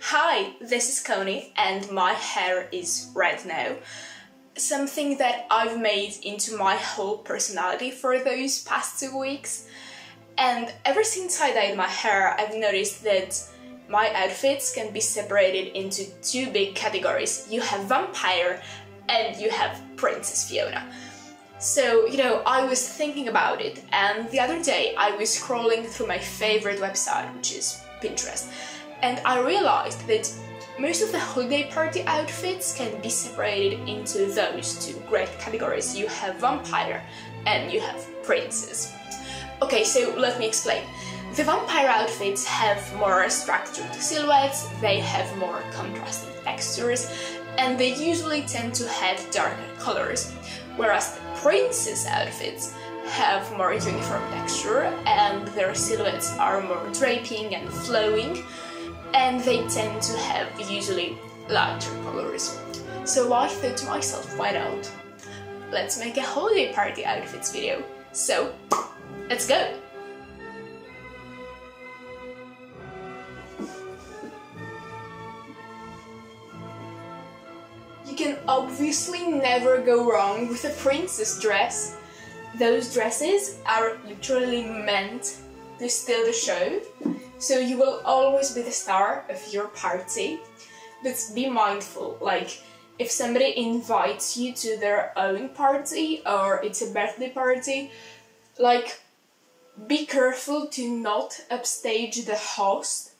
Hi, this is Connie and my hair is red now. Something that I've made into my whole personality for those past 2 weeks. And ever since I dyed my hair, I've noticed that my outfits can be separated into two big categories. You have vampire and you have Princess Fiona. So, you know, I was thinking about it, and the other day I was scrolling through my favorite website, which is Pinterest, and I realized that most of the holiday party outfits can be separated into those two great categories. You have vampire and you have princess. Okay, so let me explain. The vampire outfits have more structured silhouettes, they have more contrasting textures, and they usually tend to have darker colors, whereas the princess outfits have more uniform texture and their silhouettes are more draping and flowing, and they tend to have usually lighter colors. So I thought to myself, why not? Let's make a holiday party outfits video. So, let's go! You can obviously never go wrong with a princess dress. Those dresses are literally meant to steal the show, so you will always be the star of your party. But be mindful, like, if somebody invites you to their own party or it's a birthday party, like, be careful to not upstage the host,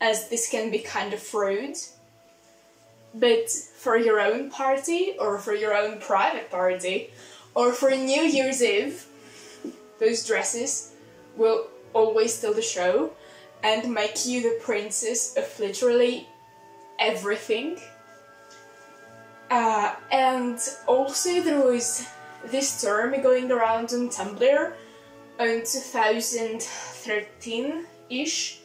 as this can be kind of rude. But for your own party, or for your own private party, or for New Year's Eve, those dresses will always steal the show and make you the princess of literally everything. And also there was this term going around on Tumblr in 2013-ish,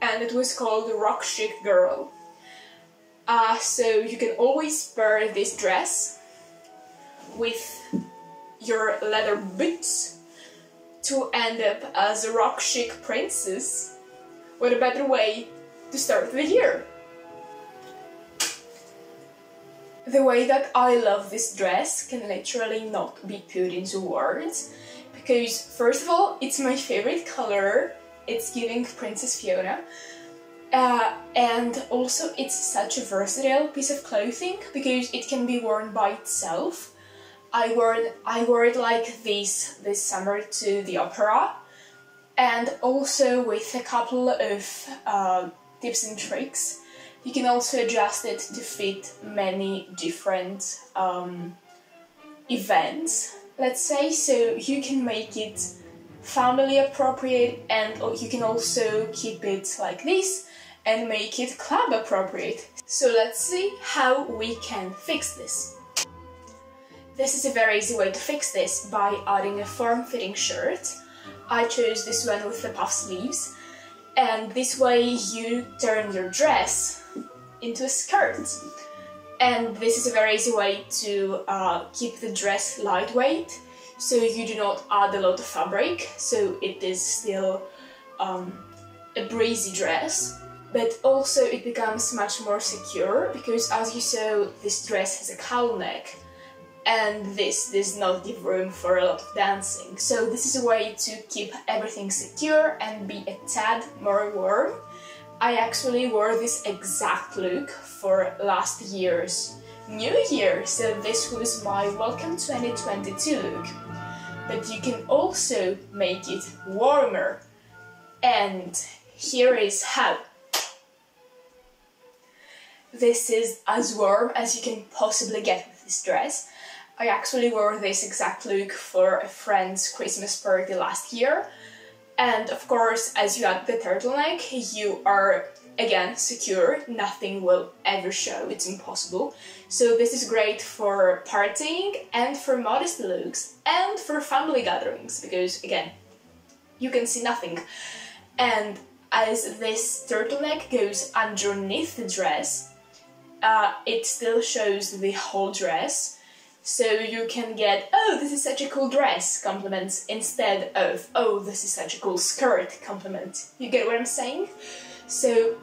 and it was called Rock Chic Girl. So you can always pair this dress with your leather boots to end up as a rock chic princess. What a better way to start the year! The way that I love this dress can literally not be put into words, because first of all, it's my favorite color, it's giving Princess Fiona, and also it's such a versatile piece of clothing because it can be worn by itself. I wore it like this summer to the opera, and also with a couple of tips and tricks. You can also adjust it to fit many different events, let's say, so you can make it family appropriate, and you can also keep it like this and make it club appropriate. So let's see how we can fix this. This is a very easy way to fix this by adding a form-fitting shirt. I chose this one with the puff sleeves, and this way you turn your dress into a skirt. And this is a very easy way to keep the dress lightweight, so you do not add a lot of fabric, so it is still a breezy dress. But also it becomes much more secure, because as you saw, this dress has a cowl neck, and this does not give room for a lot of dancing. So this is a way to keep everything secure and be a tad more warm. I actually wore this exact look for last year's New Year, so this was my Welcome 2022 look. But you can also make it warmer, and here is how. This is as warm as you can possibly get with this dress. I actually wore this exact look for a friend's Christmas party last year. And of course, as you add the turtleneck, you are again secure, nothing will ever show, it's impossible. So this is great for partying and for modest looks and for family gatherings, because again, you can see nothing. And as this turtleneck goes underneath the dress, it still shows the whole dress, so you can get, oh, this is such a cool dress compliments instead of, oh, this is such a cool skirt compliment. You get what I'm saying? So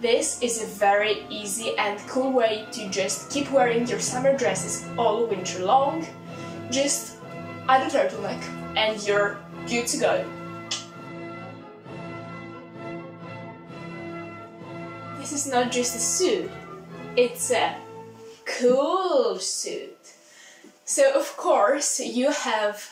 This is a very easy and cool way to just keep wearing your summer dresses all winter long. Just add a turtleneck and you're good to go. This is not just a suit, it's a cool suit. So of course you have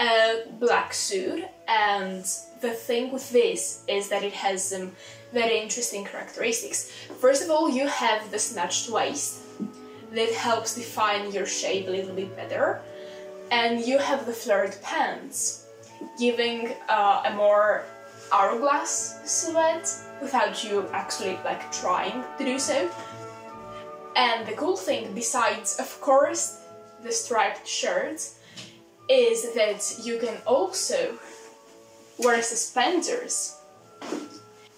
a black suit, and the thing with this is that it has some very interesting characteristics. First of all, you have the snatched waist that helps define your shape a little bit better, and you have the flared pants, giving a more hourglass silhouette without you actually like trying to do so. And the cool thing, besides of course the striped shirt, is that you can also wear suspenders.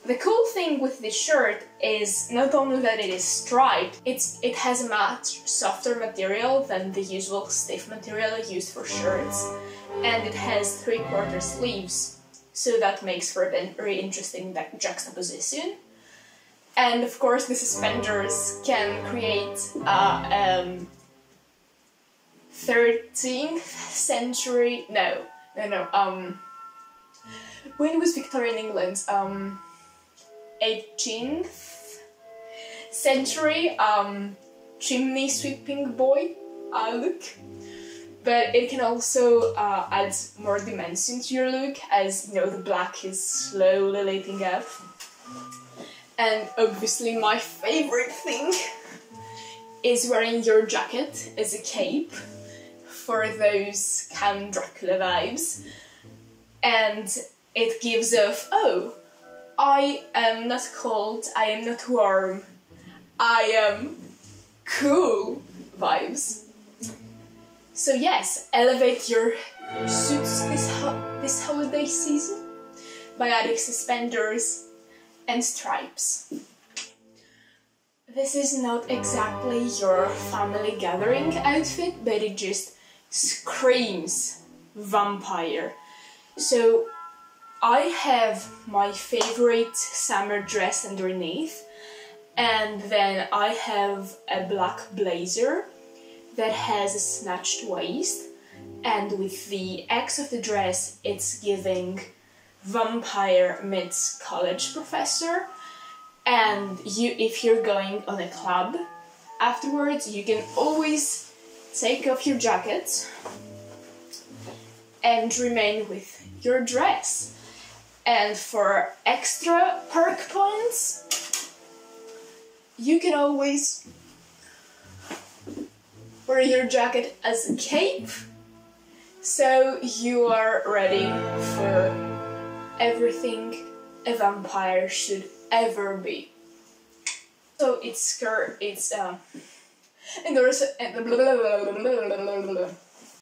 The cool thing with this shirt is not only that it is striped, it has a much softer material than the usual stiff material used for shirts, and it has three-quarter sleeves, so that makes for a very interesting juxtaposition. And of course the suspenders can create a 13th century... when was Victorian England? 18th century chimney sweeping boy look, but it can also add more dimension to your look, as you know the black is slowly lighting up. And obviously my favorite thing is wearing your jacket as a cape for those Count Dracula vibes, and it gives off, oh, I am not cold, I am not warm, I am cool vibes. So yes, elevate your suits this holiday season by adding suspenders and stripes. This is not exactly your family gathering outfit, but it just screams vampire. So I have my favorite summer dress underneath, and then I have a black blazer that has a snatched waist, and with the X of the dress it's giving vampire meets college professor, and if you're going on a club afterwards you can always take off your jacket and remain with your dress. And for extra perk points, you can always wear your jacket as a cape, so you are ready for everything a vampire should ever be. So it's